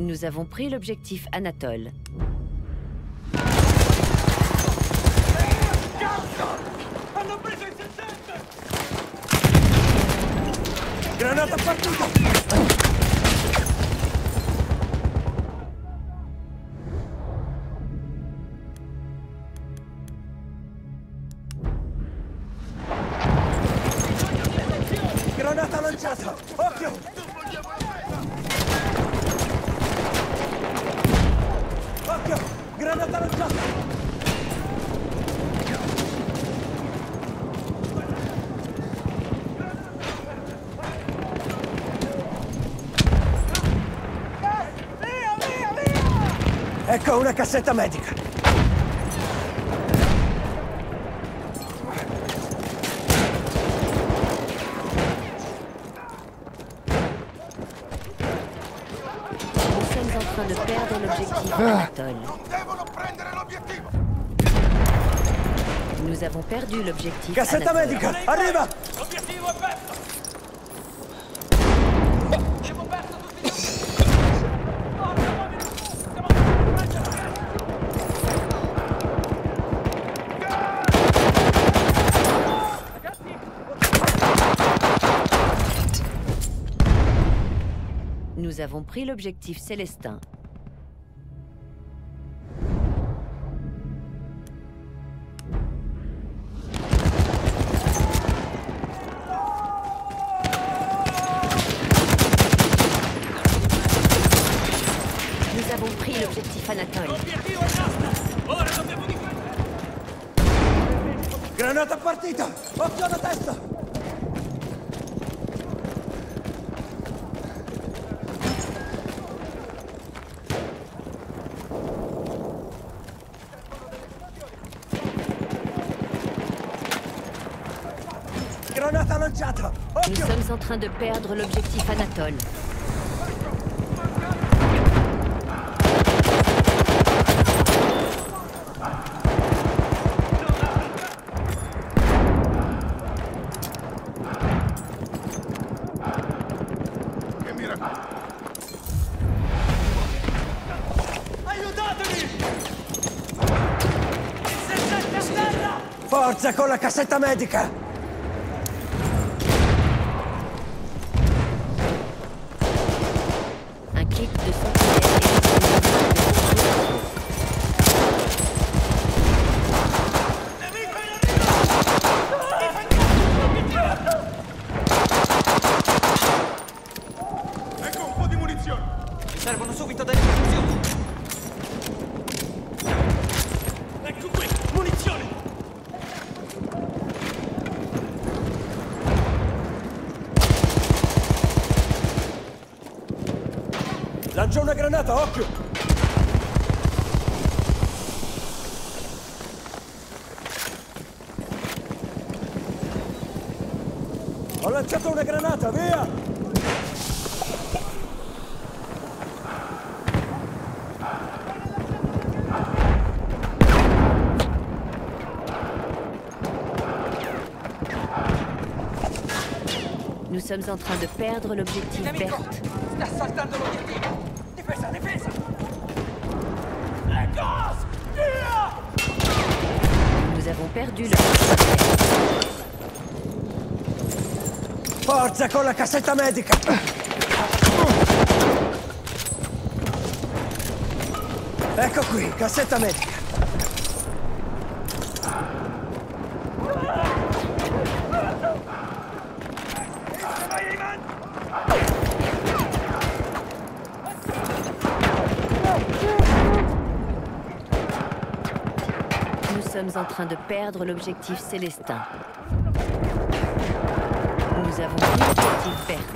Nous avons pris l'objectif Anatole. Granata partita! Granata lanciata! Occhio! Granata lanciata! Via, via, via! Ecco una cassetta medica! Nous sommes en train de perdre l'objectif Anatole. Nous avons perdu l'objectif. Cassetta medica, arriva! L'obiettivo è perso! Abbiamo perso tutti i. Nous avons pris l'objectif Célestin. Granata partita! Occhio alla testa! Granata lanciata! Occhio! Nous sommes en train de perdre l'objectif Anatole. Forza con la cassetta medica! Un clic de santé. Ecco un po' di munizioni! Ci servono subito delle munizioni! Ecco qui! Munizioni! Lancia una granata, occhio! Ho lanciato una granata, via! Nous sommes en train de perdre l'objectif Berthe. Sta saltando l'obiettivo! Difesa, difesa! Ecco! Nous avons perdu la... Forza con la cassetta medica! Ecco qui, cassetta medica! Nous sommes en train de perdre l'objectif Célestin. Nous avons pris l'objectif Berthe.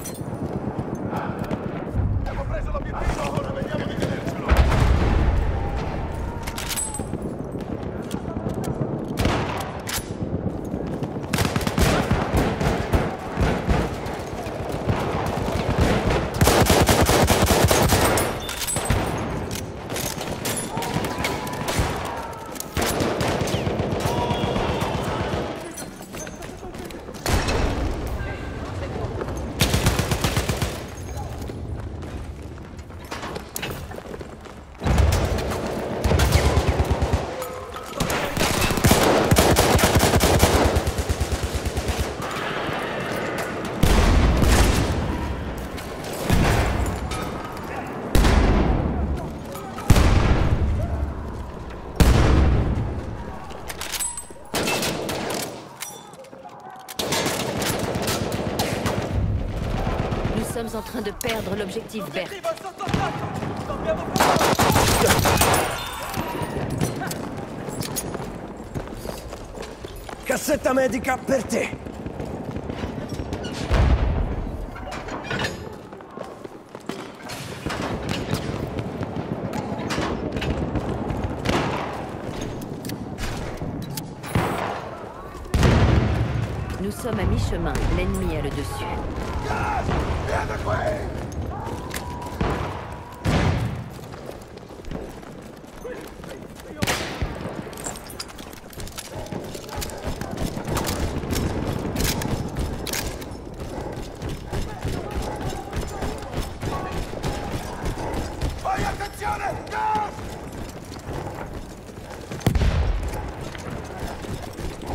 en train de perdre l'objectif vert. Cassetta medica per te. Nous sommes à mi-chemin, l'ennemi a le dessus.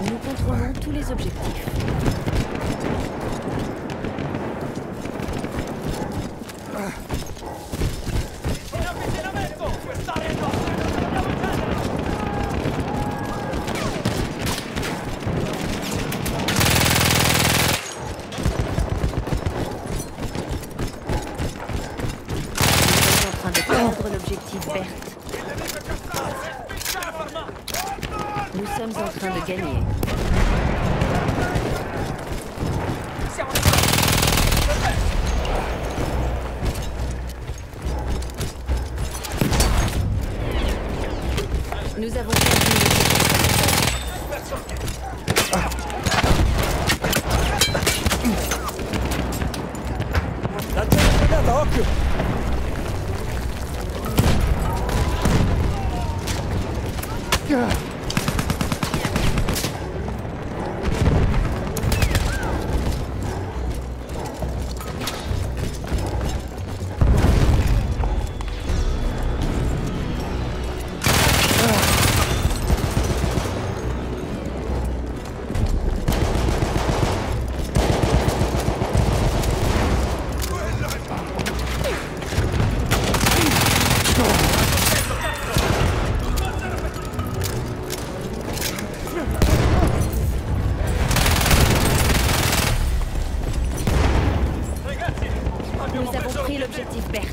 Nous contrôlons tous les objectifs. Nous sommes en train de gagner. Nous avons l'objectif Berthe.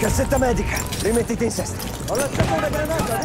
Cassetta medica, rimettiti in sesto. Ho lanciato una granata!